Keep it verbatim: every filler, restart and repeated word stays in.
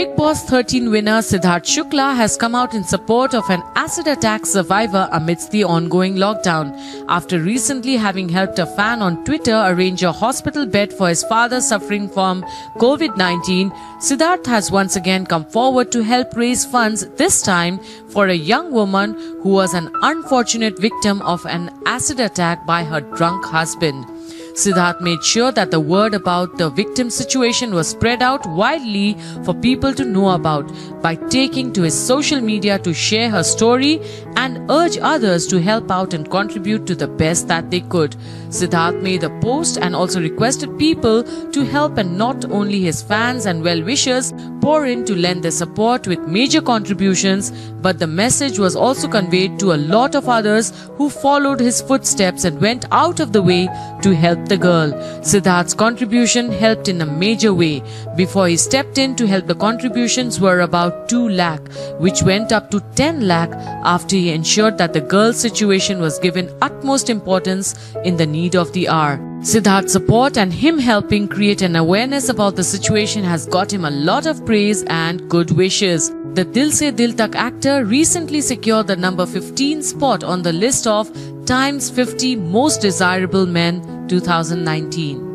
Bigg Boss thirteen winner Sidharth Shukla has come out in support of an acid attack survivor amidst the ongoing lockdown, after recently having helped a fan on Twitter arrange a hospital bed for his father suffering from COVID nineteen. Sidharth has once again come forward to help raise funds, this time for a young woman who was an unfortunate victim of an acid attack by her drunk husband. Sidharth made sure that the word about the victim's situation was spread out widely for people to know about by taking to his social media to share her story and urge others to help out and contribute to the best that they could. Sidharth made a post and also requested people to help, and not only his fans and well-wishers pour in to lend their support with major contributions, but the message was also conveyed to a lot of others who followed his footsteps and went out of the way to help the girl. Sidharth's contribution helped in a major way. Before he stepped in to help, the contributions were about two lakh, which went up to ten lakh after he ensured that the girl's situation was given utmost importance in the need of the hour. Sidharth's support and him helping create an awareness about the situation has got him a lot of praise and good wishes. The Dil Se Dil Tak actor recently secured the number fifteen spot on the list of Time's fifty Most Desirable Men twenty nineteen.